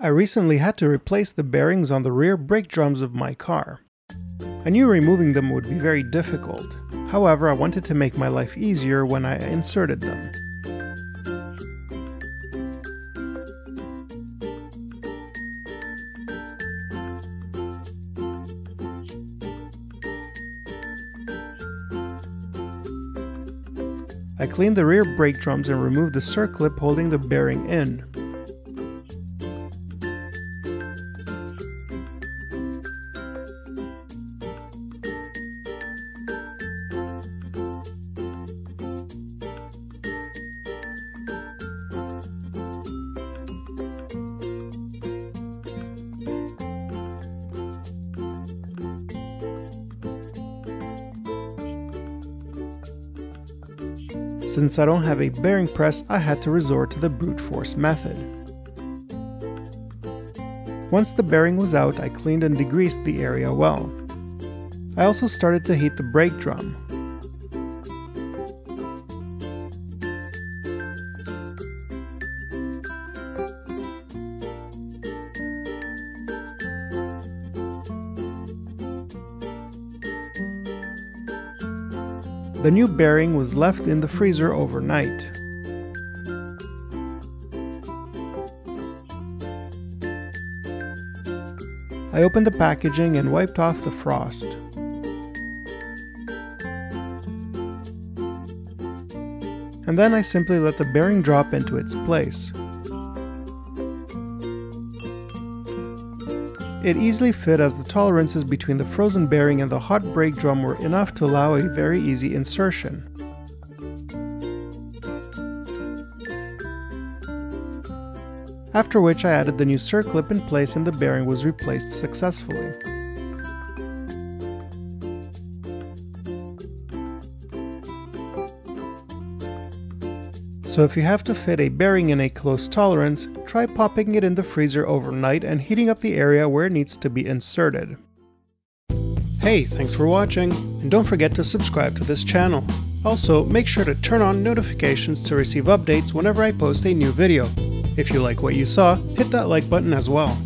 I recently had to replace the bearings on the rear brake drums of my car. I knew removing them would be very difficult. However, I wanted to make my life easier when I inserted them. I cleaned the rear brake drums and removed the circlip holding the bearing in. Since I don't have a bearing press, I had to resort to the brute force method. Once the bearing was out, I cleaned and degreased the area well. I also started to heat the brake drum. The new bearing was left in the freezer overnight. I opened the packaging and wiped off the frost. And then I simply let the bearing drop into its place. It easily fit as the tolerances between the frozen bearing and the hot brake drum were enough to allow a very easy insertion. After which I added the new circlip in place and the bearing was replaced successfully. So if you have to fit a bearing in a close tolerance, try popping it in the freezer overnight and heating up the area where it needs to be inserted. Hey, thanks for watching, and don't forget to subscribe to this channel. Also, make sure to turn on notifications to receive updates whenever I post a new video. If you like what you saw, hit that like button as well.